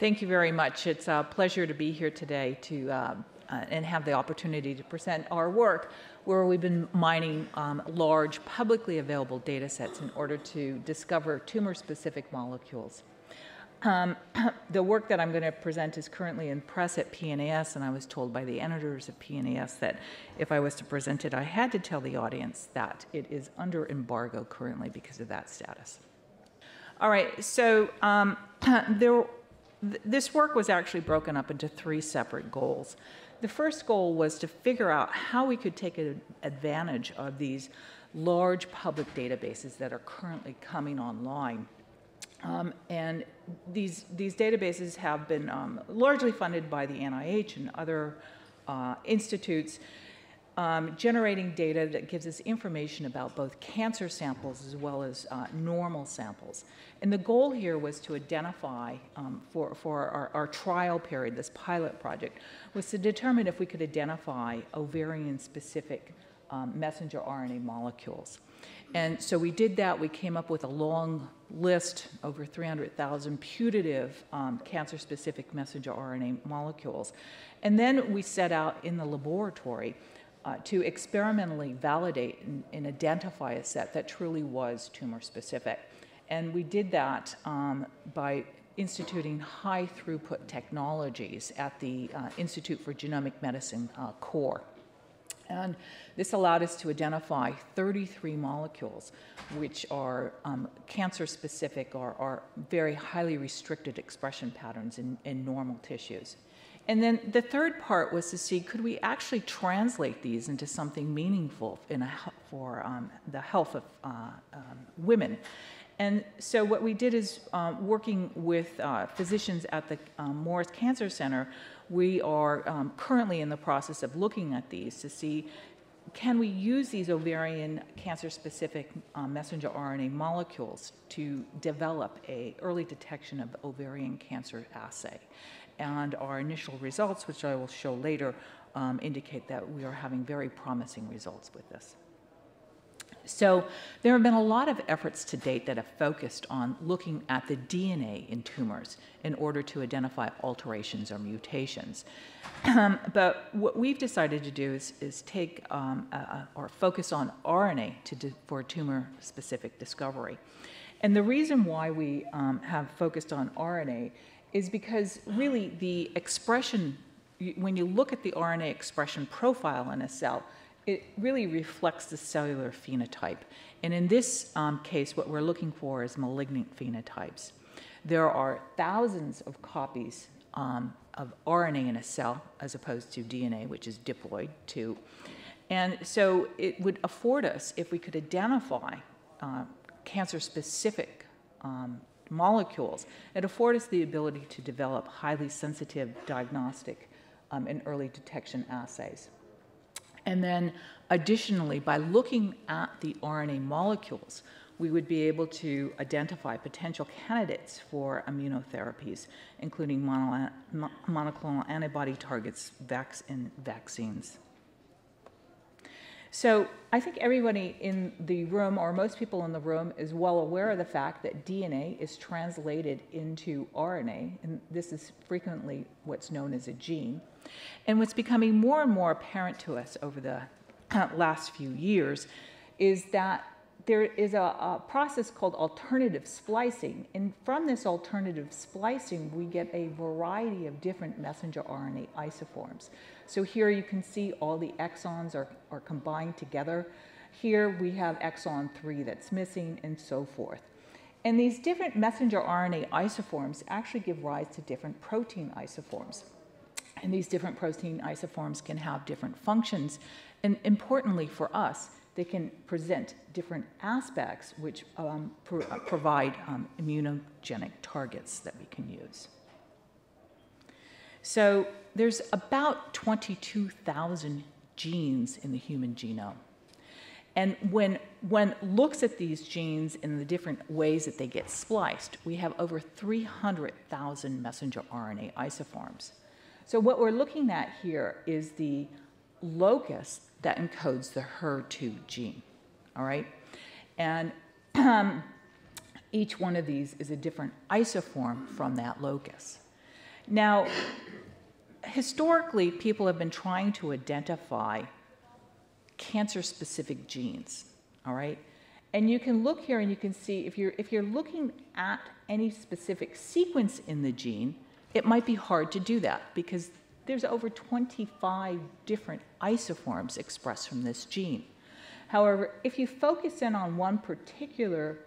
Thank you very much. It's a pleasure to be here today to and have the opportunity to present our work, where we've been mining large publicly available data sets in order to discover tumor-specific molecules. The work that I'm going to present is currently in press at PNAS, and I was told by the editors of PNAS that if I was to present it, I had to tell the audience that it is under embargo currently because of that status. All right, so this work was actually broken up into three separate goals. The first goal was to figure out how we could take advantage of these large public databases that are currently coming online. And these databases have been largely funded by the NIH and other institutes, generating data that gives us information about both cancer samples as well as normal samples. And the goal here was to identify, for our trial period, this pilot project, was to determine if we could identify ovarian-specific messenger RNA molecules. And so we did that. We came up with a long list, over 300,000 putative cancer-specific messenger RNA molecules. And then we set out in the laboratory to experimentally validate and identify a set that truly was tumor-specific. And we did that by instituting high-throughput technologies at the Institute for Genomic Medicine core. And this allowed us to identify 33 molecules, which are cancer-specific or are very highly restricted expression patterns in normal tissues. And then the third part was to see, could we actually translate these into something meaningful for the health of women? And so what we did is, working with physicians at the Moores Cancer Center, we are currently in the process of looking at these to see, can we use these ovarian cancer-specific messenger RNA molecules to develop an early detection of ovarian cancer assay? And our initial results, which I will show later, indicate that we are having very promising results with this. So there have been a lot of efforts to date that have focused on looking at the DNA in tumors in order to identify alterations or mutations. But what we've decided to do is take or focus on RNA for tumor-specific discovery. And the reason why we have focused on RNA is because really the expression, when you look at the RNA expression profile in a cell, it really reflects the cellular phenotype. And in this case, what we're looking for is malignant phenotypes. There are thousands of copies of RNA in a cell as opposed to DNA, which is diploid too. And so it would afford us, if we could identify cancer-specific molecules, it affords us the ability to develop highly sensitive diagnostic and early detection assays. And then additionally, by looking at the RNA molecules, we would be able to identify potential candidates for immunotherapies, including monoclonal antibody targets and vaccines. So I think everybody in the room, or most people in the room, is well aware of the fact that DNA is translated into RNA, and this is frequently what's known as a gene. And what's becoming more and more apparent to us over the last few years is that there is a process called alternative splicing, and from this alternative splicing, we get a variety of different messenger RNA isoforms. So here you can see all the exons are combined together. Here we have exon 3 that's missing, and so forth. And these different messenger RNA isoforms actually give rise to different protein isoforms. And these different protein isoforms can have different functions. And importantly for us, they can present different aspects which provide immunogenic targets that we can use. So there's about 22,000 genes in the human genome. And when one looks at these genes in the different ways that they get spliced, we have over 300,000 messenger RNA isoforms. So what we're looking at here is the locus that encodes the HER2 gene, all right? And each one of these is a different isoform from that locus. Now, historically, people have been trying to identify cancer-specific genes, all right? And you can look here and you can see if you're looking at any specific sequence in the gene, it might be hard to do that because there's over 25 different isoforms expressed from this gene. However, if you focus in on one particular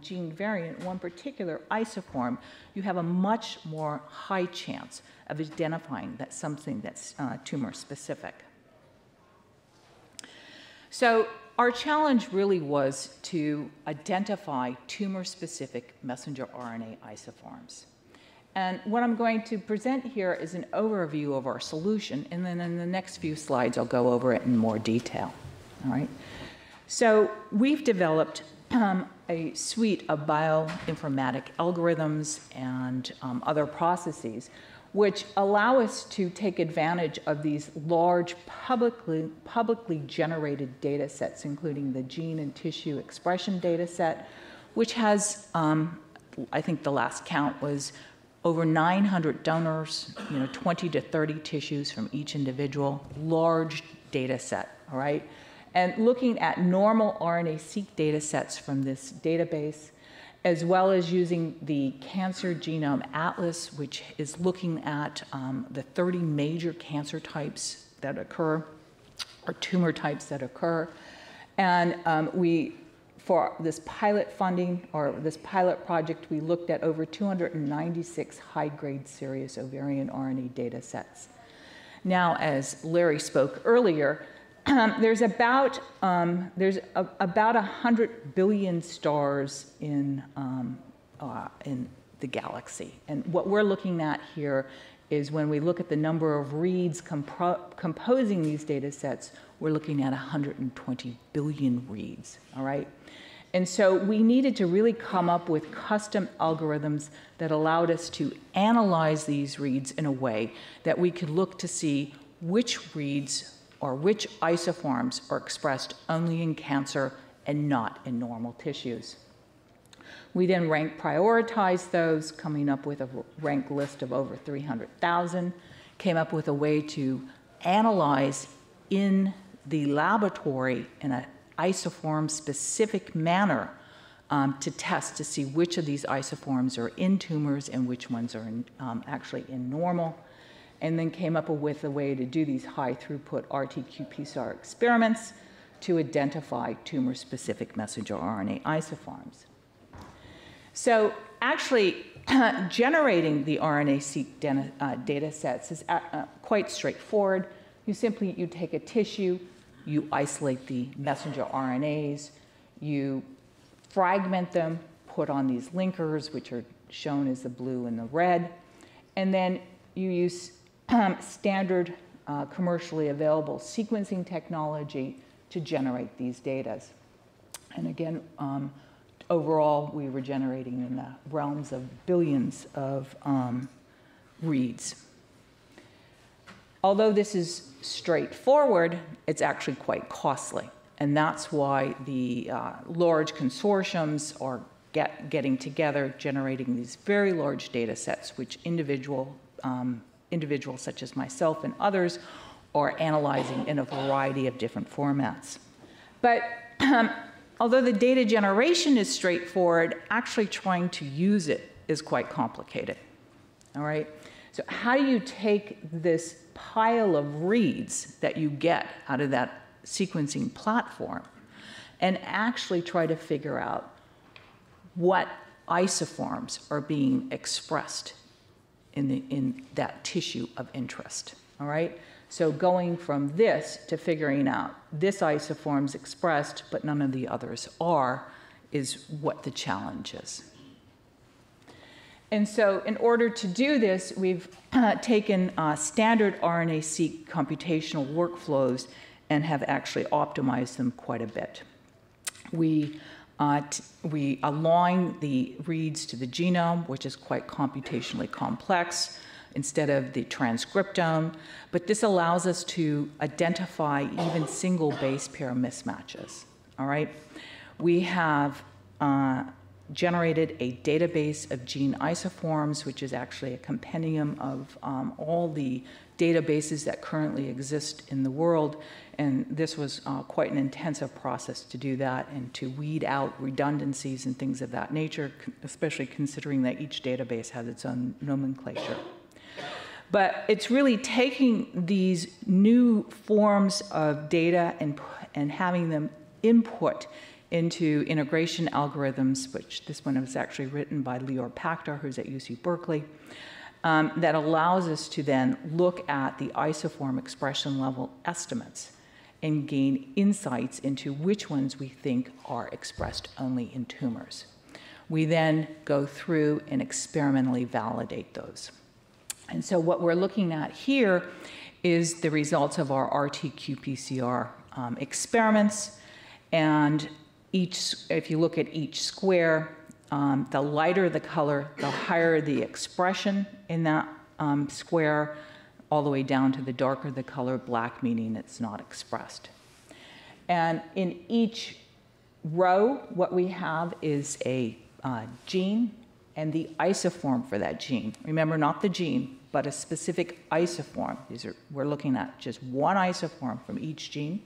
gene variant, one particular isoform, you have a much more high chance of identifying that something that's tumor-specific. So our challenge really was to identify tumor-specific messenger RNA isoforms. And what I'm going to present here is an overview of our solution, and then in the next few slides, I'll go over it in more detail, all right? So we've developed a suite of bioinformatic algorithms and other processes which allow us to take advantage of these large publicly generated data sets, including the gene and tissue expression data set, which has, I think the last count was over 900 donors, 20 to 30 tissues from each individual, large data set, all right? And looking at normal RNA-seq data sets from this database, as well as using the Cancer Genome Atlas, which is looking at the 30 major cancer types that occur, or tumor types that occur. And for this pilot funding, or this pilot project, we looked at over 296 high-grade serious ovarian RNA data sets. Now, as Larry spoke earlier, there's about 100 billion stars in the galaxy, and what we're looking at here is when we look at the number of reads composing these data sets, we're looking at 120 billion reads. All right, and so we needed to really come up with custom algorithms that allowed us to analyze these reads in a way that we could look to see which reads or which isoforms are expressed only in cancer and not in normal tissues. We then rank prioritized those, coming up with a ranked list of over 300,000, came up with a way to analyze in the laboratory in an isoform-specific manner to test to see which of these isoforms are in tumors and which ones are in, actually in normal, and then came up with a way to do these high-throughput RT-qPCR experiments to identify tumor-specific messenger RNA isoforms. So actually, generating the RNA-seq data sets is quite straightforward. You take a tissue, you isolate the messenger RNAs, you fragment them, put on these linkers, which are shown as the blue and the red, and then you use standard commercially available sequencing technology to generate these data. And again, overall, we were generating in the realms of billions of reads. Although this is straightforward, it's actually quite costly. And that's why the large consortiums are getting together, generating these very large data sets, which individuals such as myself and others are analyzing in a variety of different formats. But although the data generation is straightforward, actually trying to use it is quite complicated, all right? So how do you take this pile of reads that you get out of that sequencing platform and actually try to figure out what isoforms are being expressed in that tissue of interest, all right? So going from this to figuring out this isoform's expressed, but none of the others are, is what the challenge is. And so in order to do this, we've taken standard RNA-seq computational workflows and have actually optimized them quite a bit. We align the reads to the genome, which is quite computationally complex, instead of the transcriptome. But this allows us to identify even single base pair mismatches, all right? We have generated a database of gene isoforms, which is actually a compendium of all the databases that currently exist in the world. And this was quite an intensive process to do that and to weed out redundancies and things of that nature, especially considering that each database has its own nomenclature. But it's really taking these new forms of data and having them input into integration algorithms, which this one was actually written by Lior Pachter, who's at UC Berkeley, that allows us to then look at the isoform expression level estimates and gain insights into which ones we think are expressed only in tumors. We then go through and experimentally validate those. And so what we're looking at here is the results of our RT-qPCR experiments. And if you look at each square, the lighter the color, the higher the expression in that square, all the way down to the darker the color, black meaning it's not expressed. And in each row, what we have is a gene and the isoform for that gene. Remember, not the gene, but a specific isoform. We're looking at just one isoform from each gene.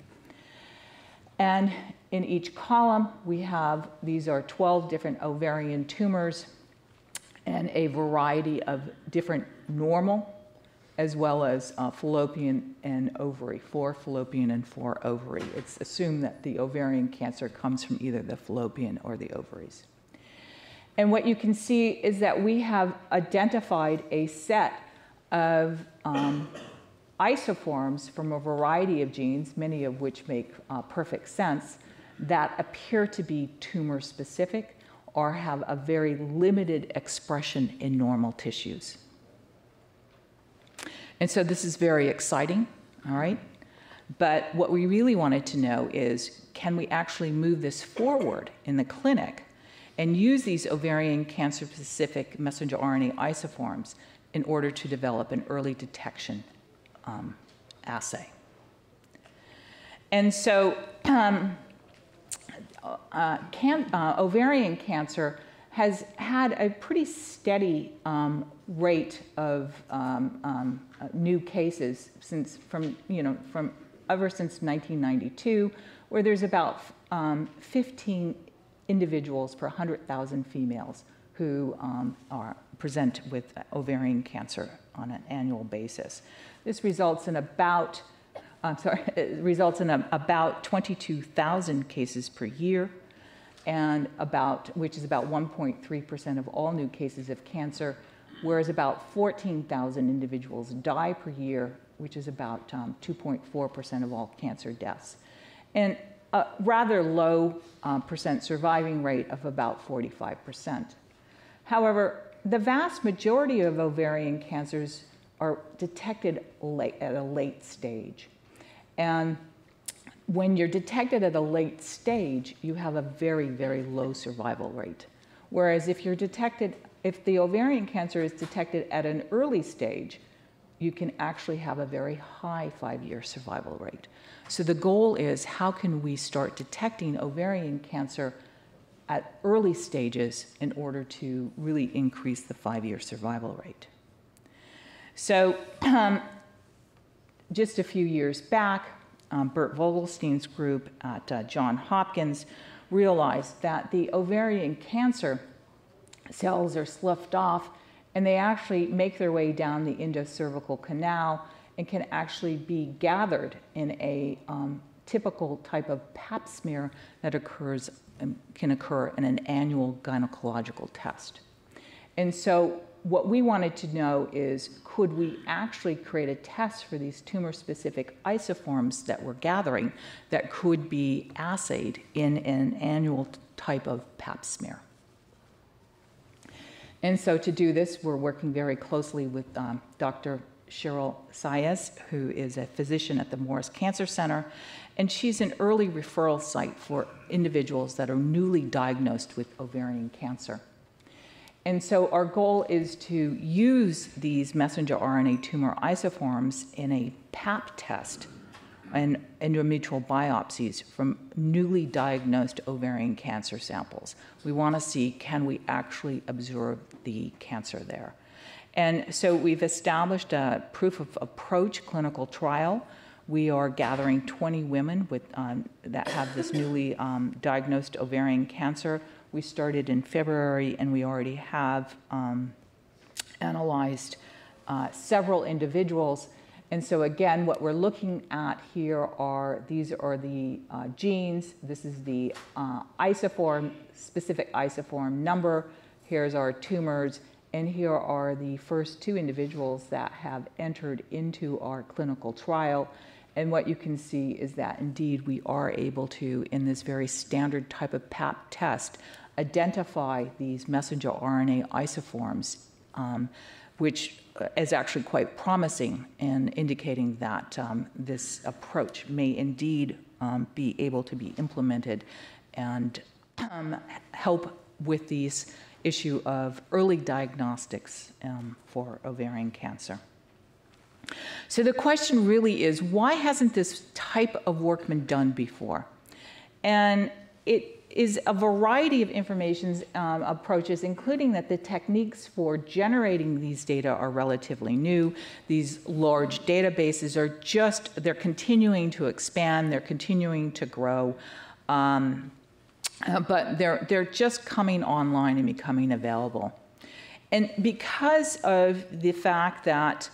And in each column, we have, these are 12 different ovarian tumors and a variety of different normal, as well as fallopian and ovary, 4 fallopian and 4 ovary. It's assumed that the ovarian cancer comes from either the fallopian or the ovaries. And what you can see is that we have identified a set of isoforms from a variety of genes, many of which make perfect sense, that appear to be tumor specific or have a very limited expression in normal tissues. And so this is very exciting, all right? But what we really wanted to know is, can we actually move this forward in the clinic and use these ovarian cancer specific messenger RNA isoforms in order to develop an early detection assay? And so ovarian cancer has had a pretty steady rate of new cases since ever since 1992, where there's about 15 individuals per 100,000 females who are present with ovarian cancer on an annual basis. This results in about, about 22,000 cases per year, and which is about 1.3% of all new cases of cancer, whereas about 14,000 individuals die per year, which is about 2.4% of all cancer deaths, and a rather low percent surviving rate of about 45%. However, the vast majority of ovarian cancers are detected at a late stage. And when you're detected at a late stage, you have a very, very low survival rate. Whereas if the ovarian cancer is detected at an early stage, you can actually have a very high 5-year survival rate. So the goal is, how can we start detecting ovarian cancer at early stages in order to really increase the 5-year survival rate? So just a few years back, Bert Vogelstein's group at Johns Hopkins realized that the ovarian cancer cells are sloughed off, and they actually make their way down the endocervical canal and can actually be gathered in a typical type of pap smear that can occur in an annual gynecological test. And so what we wanted to know is, could we actually create a test for these tumor-specific isoforms that we're gathering that could be assayed in an annual type of pap smear? And so to do this, we're working very closely with Dr. Cheryl Sias, who is a physician at the Moores Cancer Center, and she's an early referral site for individuals that are newly diagnosed with ovarian cancer. And so our goal is to use these messenger RNA tumor isoforms in a pap test and endometrial biopsies from newly diagnosed ovarian cancer samples. We want to see, can we actually observe the cancer there? And so we've established a proof of approach clinical trial. We are gathering 20 women with, that have this newly diagnosed ovarian cancer. We started in February, and we already have analyzed several individuals. And so again, what we're looking at here are, these are the genes. This is the isoform, specific isoform number. Here's our tumors. And here are the first two individuals that have entered into our clinical trial. And what you can see is that indeed we are able to, in this very standard type of pap test, identify these messenger RNA isoforms, which is actually quite promising in indicating that this approach may indeed be able to be implemented and help with these issue of early diagnostics for ovarian cancer. So the question really is, why hasn't this type of work been done before? And it is a variety of information approaches, including that the techniques for generating these data are relatively new. These large databases are just, they're continuing to expand, they're continuing to grow. But they're just coming online and becoming available. And because of the fact that,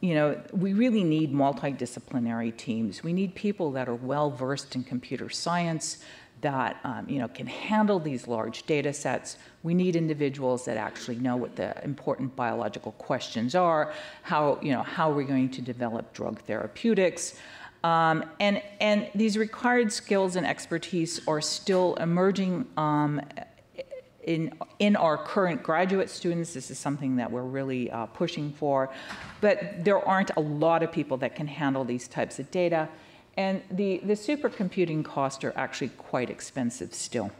you know, we really need multidisciplinary teams. We need people that are well-versed in computer science, that, you know, can handle these large data sets. We need individuals that actually know what the important biological questions are, how, you know, how we're going to develop drug therapeutics. And these required skills and expertise are still emerging in our current graduate students. This is something that we're really pushing for. But there aren't a lot of people that can handle these types of data. And the supercomputing costs are actually quite expensive still.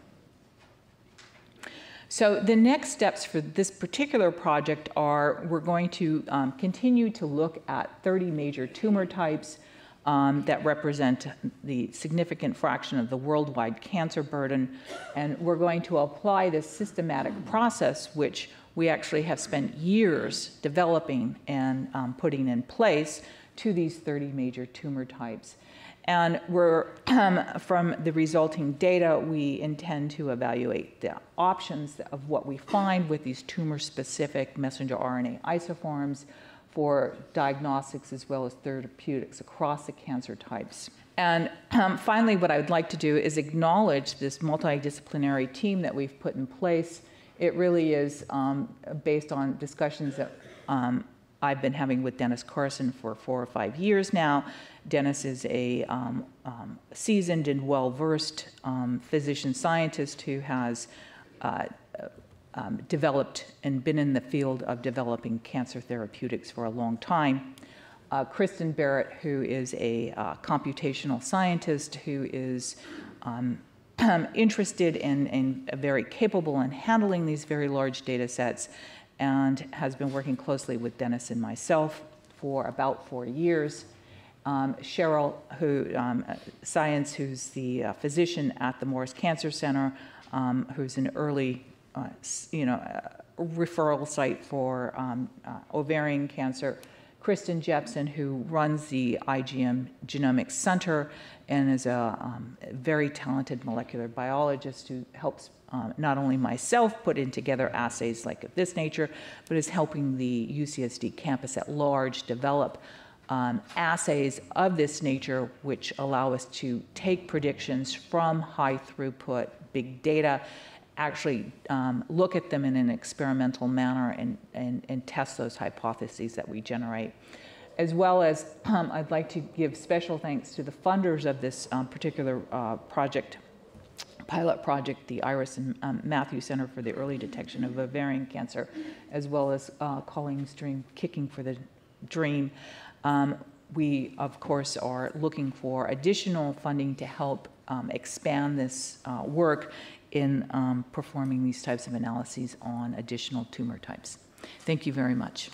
So the next steps for this particular project are, we're going to continue to look at 30 major tumor types that represent the significant fraction of the worldwide cancer burden. And we're going to apply this systematic process, which we actually have spent years developing and putting in place, to these 30 major tumor types. And we're, from the resulting data, we intend to evaluate the options of what we find with these tumor-specific messenger RNA isoforms for diagnostics as well as therapeutics across the cancer types. And finally, what I would like to do is acknowledge this multidisciplinary team that we've put in place. It really is based on discussions that I've been having with Dennis Carson for 4 or 5 years now. Dennis is a seasoned and well-versed physician scientist who has developed and been in the field of developing cancer therapeutics for a long time. Kristen Barrett, who is a computational scientist who is interested and very capable in handling these very large data sets, and has been working closely with Dennis and myself for about 4 years. Cheryl Sias, who's the physician at the Moores Cancer Center, who's an early referral site for ovarian cancer. Kristen Jepsen, who runs the IgM Genomics Center and is a very talented molecular biologist who helps not only myself put in together assays like of this nature, but is helping the UCSD campus at large develop assays of this nature, which allow us to take predictions from high throughput big data actually look at them in an experimental manner and test those hypotheses that we generate. As well as I'd like to give special thanks to the funders of this particular project, pilot project, the Iris and Matthew Center for the Early Detection of Ovarian Cancer, as well as Colleen's Dream, Kicking for the Dream. We, of course, are looking for additional funding to help expand this work in performing these types of analyses on additional tumor types. Thank you very much.